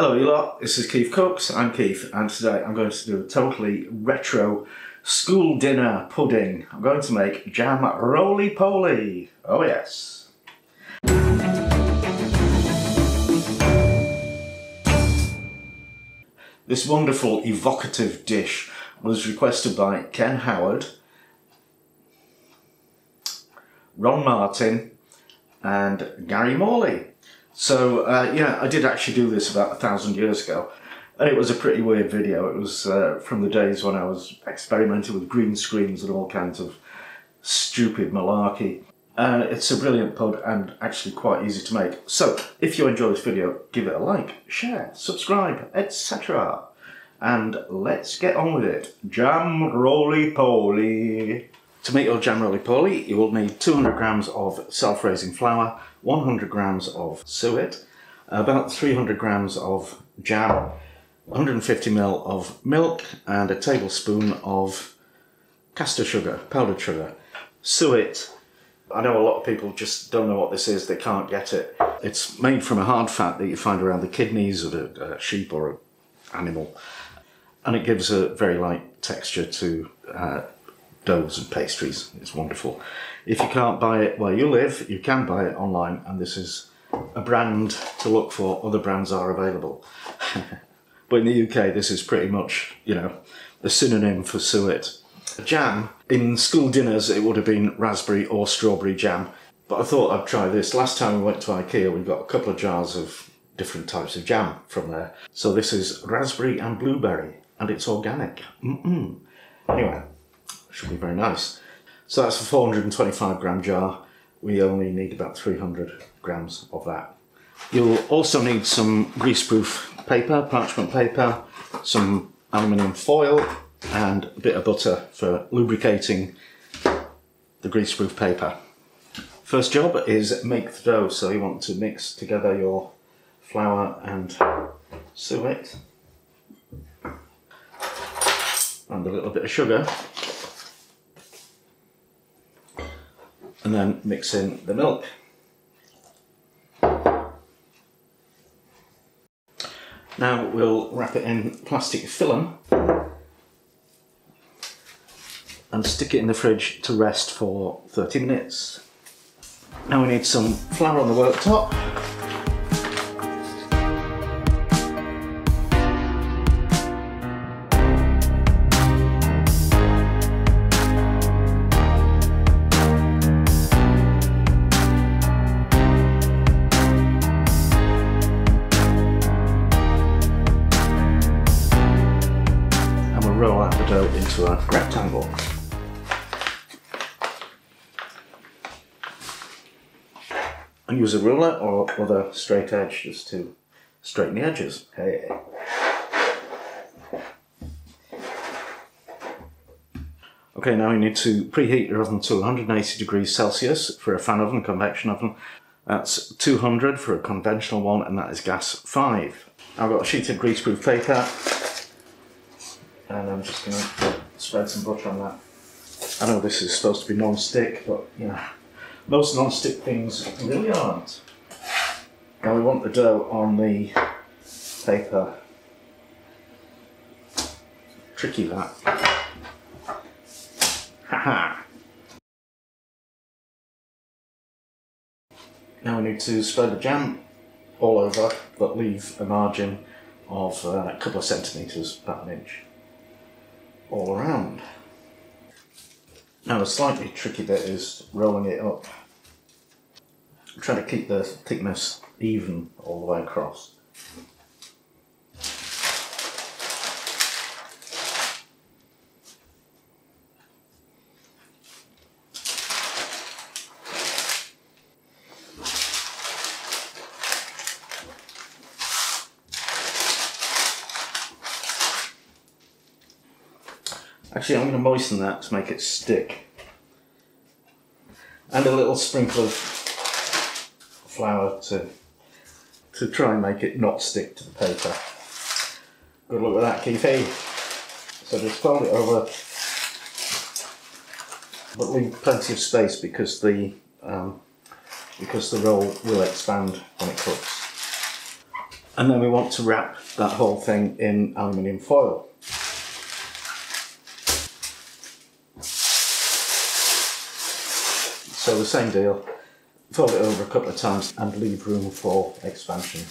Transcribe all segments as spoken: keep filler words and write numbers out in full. Hello you lot, this is Keith Cooks, I'm Keith, and today I'm going to do a totally retro school dinner pudding. I'm going to make jam roly-poly, oh yes. This wonderful evocative dish was requested by Ken Howard, Ron Martin and Gary Morley. So uh, yeah, I did actually do this about a thousand years ago, and it was a pretty weird video. It was uh, from the days when I was experimenting with green screens and all kinds of stupid malarkey. Uh, it's a brilliant pod and actually quite easy to make. So if you enjoy this video, give it a like, share, subscribe, et cetera. And let's get on with it. Jam roly-poly. To make your jam roly-poly, you will need two hundred grams of self-raising flour, one hundred grams of suet, about three hundred grams of jam, one hundred fifty milliliters of milk, and a tablespoon of caster sugar, powdered sugar. Suet, I know a lot of people just don't know what this is, they can't get it. It's made from a hard fat that you find around the kidneys of a, a sheep or an animal, and it gives a very light texture to uh, doughs and pastries. It's wonderful. If you can't buy it where you live, you can buy it online, and this is a brand to look for. Other brands are available. But in the U K, this is pretty much, you know, the synonym for suet. Jam, in school dinners, it would have been raspberry or strawberry jam, but I thought I'd try this. Last time we went to IKEA, we got a couple of jars of different types of jam from there. So this is raspberry and blueberry, and it's organic. Mm-mm. Anyway. Should be very nice. So that's a four hundred twenty-five gram jar. We only need about three hundred grams of that. You'll also need some greaseproof paper, parchment paper, some aluminium foil, and a bit of butter for lubricating the greaseproof paper. First job is make the dough. So you want to mix together your flour and suet and a little bit of sugar, and then mix in the milk. Now we'll wrap it in plastic film and stick it in the fridge to rest for thirty minutes. Now we need some flour on the worktop. Roll out the dough into a rectangle. And use a ruler or other straight edge just to straighten the edges. Hey. Okay, now you need to preheat your oven to one hundred eighty degrees Celsius for a fan oven, convection oven. That's two hundred for a conventional one, and that is gas five. Now I've got a sheet of greaseproof paper, and I'm just going to spread some butter on that. I know this is supposed to be non-stick, but you know, most non-stick things really aren't. Now we want the dough on the paper. Tricky that. Haha! Now we need to spread the jam all over, but leave a margin of uh, a couple of centimetres, about an inch, all around. Now the slightly tricky bit is rolling it up. Try to keep the thickness even all the way across. Actually, I'm going to moisten that to make it stick. And a little sprinkle of flour to, to try and make it not stick to the paper. Good luck with that, Keithy. So just fold it over, but leave plenty of space because the, um, because the roll will expand when it cooks. and then we want to wrap that whole thing in aluminium foil. So the same deal, fold it over a couple of times and leave room for expansion.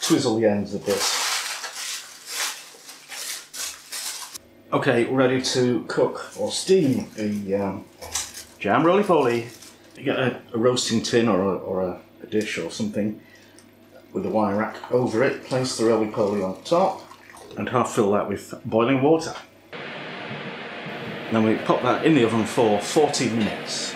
Twizzle the ends of this. Okay, we're ready to cook or steam a um, jam roly-poly. You get a, a roasting tin or, a, or a, a dish or something with a wire rack over it. Place the roly-poly on top and half fill that with boiling water. Then we pop that in the oven for forty minutes.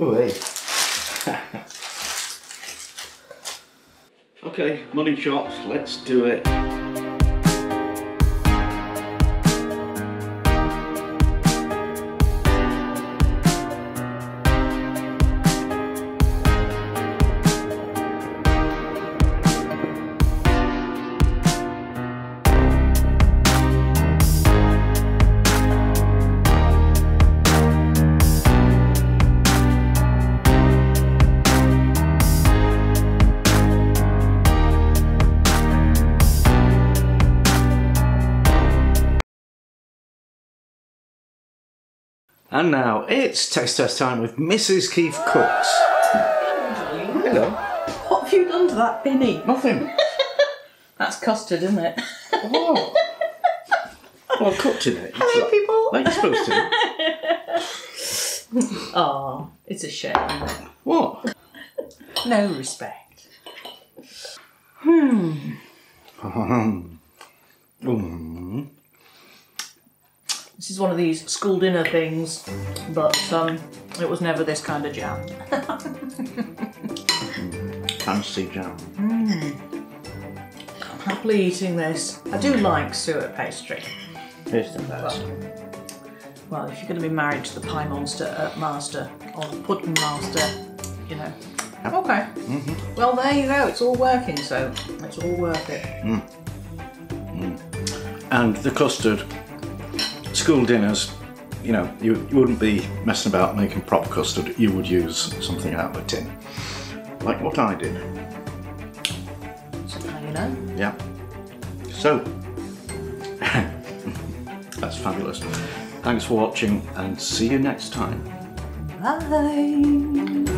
Ooh, hey. Okay, money shots, let's do it. And now it's taste test time with Missus Keith Cooks. Hello. What have you done to that Binny? Nothing. That's custard, isn't it? Oh. Well, I've cooked in it. Hello, like, people. Like you're supposed to. Oh, it's a shame. What? No respect. Hmm. mm. This is one of these school dinner things, but um, it was never this kind of jam. Fancy jam. Mm. I'm happily eating this. I do like suet pastry. It's the best. But, well, if you're going to be married to the pie monster, uh, master, or the pudding master, you know. Yep. Okay. Mm-hmm. Well, there you go. It's all working, so it's all worth it. Mm. Mm. And the custard. School dinners, you know, you, you wouldn't be messing about making proper custard. You would use something out of a tin, like what I did. So now you know. Yeah. So, that's fabulous. Thanks for watching and see you next time. Bye.